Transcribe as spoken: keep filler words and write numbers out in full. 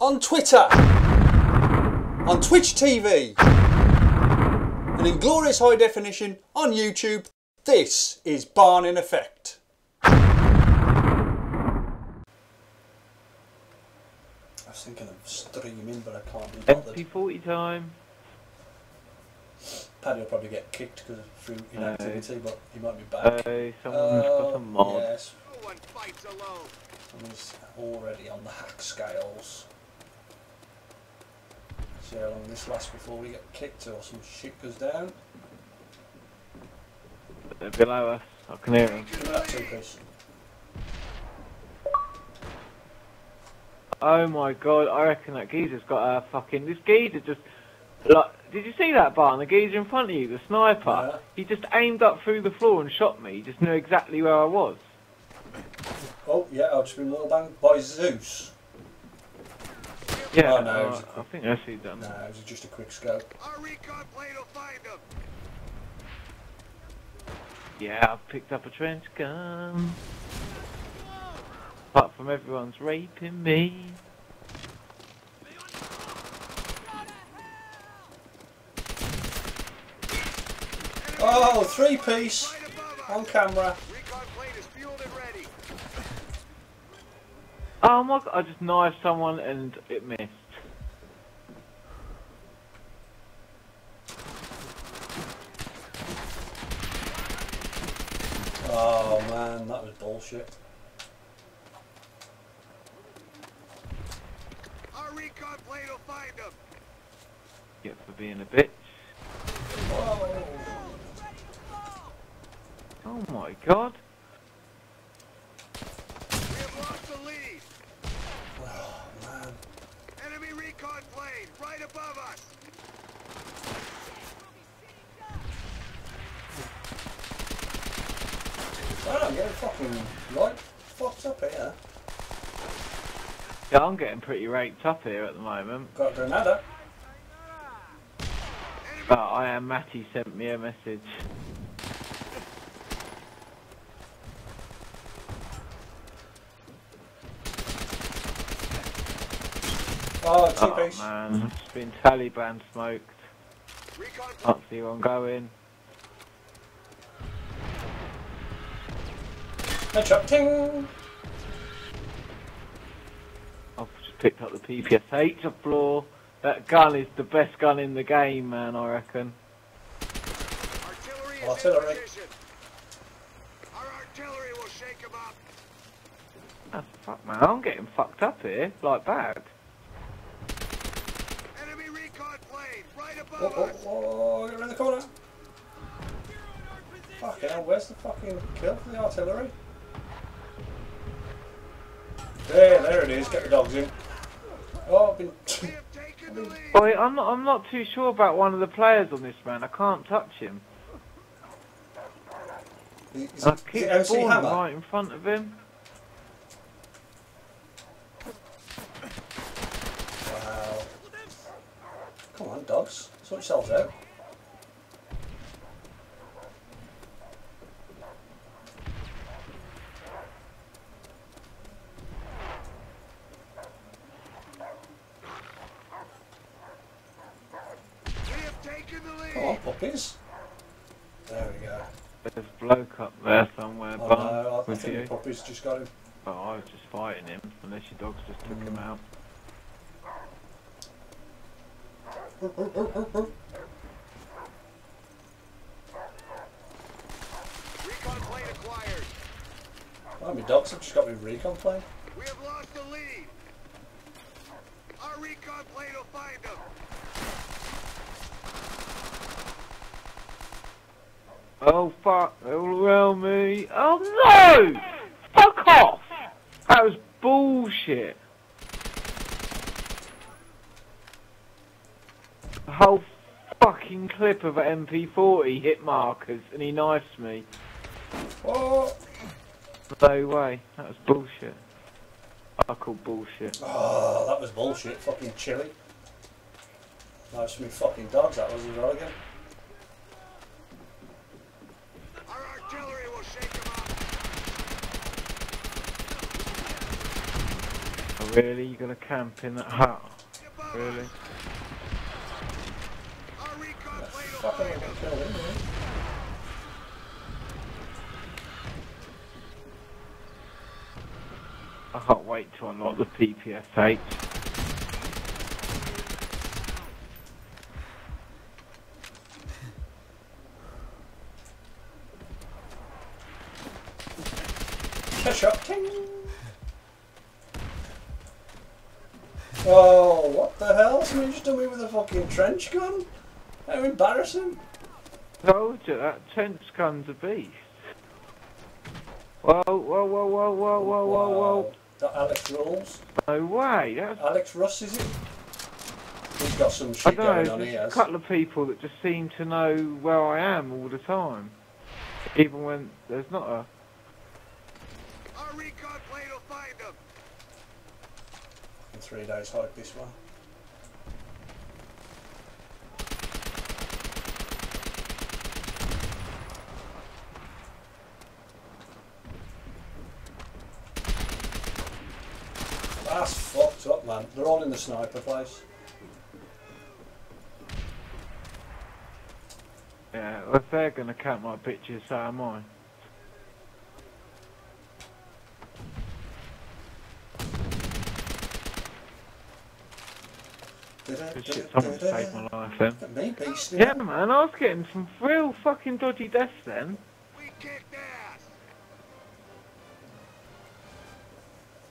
on Twitter, on Twitch T V, and in glorious high definition on YouTube. This is Barn in Effect. I was thinking of streaming, but I can't be bothered. M P forty time. Paddy will probably get kicked because of inactivity, no. But he might be back. Oh, someone's uh, got a mod. Yes. No one fights alone. Someone's already on the hack scales. See how long this lasts before we get kicked or some shit goes down. They're below us. I can hear them. Oh my god, I reckon that geezer's got a fucking... This geezer just... Like, did you see that, Barton? The geezer in front of you, the sniper? Yeah. He just aimed up through the floor and shot me. He just knew exactly where I was. Oh, yeah, I've just been a little banged by Zeus. Yeah, oh, no, uh, was I think I see done. No, it was just a quick scope. Our recon plane will find him. Yeah, I've picked up a trench gun. Apart from everyone's raping me. Oh, three piece on camera. Oh my god, I just knifed someone and it missed. Oh man, that was bullshit. Our recon plane will find him. Yep, for being a bitch. Whoa. Oh my god. Right above us. Oh, I'm getting fucking like fucked up here. Yeah, I'm getting pretty raked up here at the moment. Got a grenade. Oh, I am. Matty sent me a message. Oh, oh man, it's been Taliban smoked. Can't see where I'm going. Headshot, ting! I've just picked up the P P S H off floor. That gun is the best gun in the game, man, I reckon. Artillery, artillery. Our artillery will shake him up. Oh, fuck, man, I'm getting fucked up here, like bad. Oh, oh, oh, get around the corner! Fucking hell, where's the fucking kill for the artillery? There, there it is, get the dogs in. Oh, I've been... I've been... Boy, I'm not, I'm not too sure about one of the players on this man, I can't touch him. Is, is I it, keep the ball right in front of him. Come on, dogs, sort yourselves out. We have taken the lead. Come on, puppies. There we go. There's a bloke up there somewhere. Oh, no, I, I think you. The puppies just got him. Oh, I was just fighting him, unless your dogs just took mm. him out. Oh, oh, oh, oh. Recon plane acquired. Oh, my dogs have just got me recon plane. We have lost the lead. Our recon plane will find them. Oh fuck! They'll overwhelm me. Oh no! Fuck off! That was bullshit. A whole fucking clip of an M P forty hit markers and he knifes me. What? No way, that was bullshit. I call bullshit. Oh, that was bullshit, fucking chilly. Knifes me fucking dogs, that was as well again. Our artillery will shake him up. I Really? You're gonna camp in that hut? Really? I can't wait to unlock the P P S eight. Oh, what the hell? Somebody just done me with a fucking trench gun? How embarrassing! Told you, that trench gun's a beast. Whoa, whoa, whoa, whoa, whoa, whoa, whoa, whoa. That Alex Rawls? No way! That's... Alex Russ, is it? He's got some shit going know, on, he has. A couple of people that just seem to know where I am all the time. Even when there's not a... Three days hike this one. That's fucked up, man. They're all in the sniper place. Yeah, well, if they're gonna count my pictures, so am I. Shit, someone saved my life then. Yeah man, I was getting some real fucking dodgy deaths then.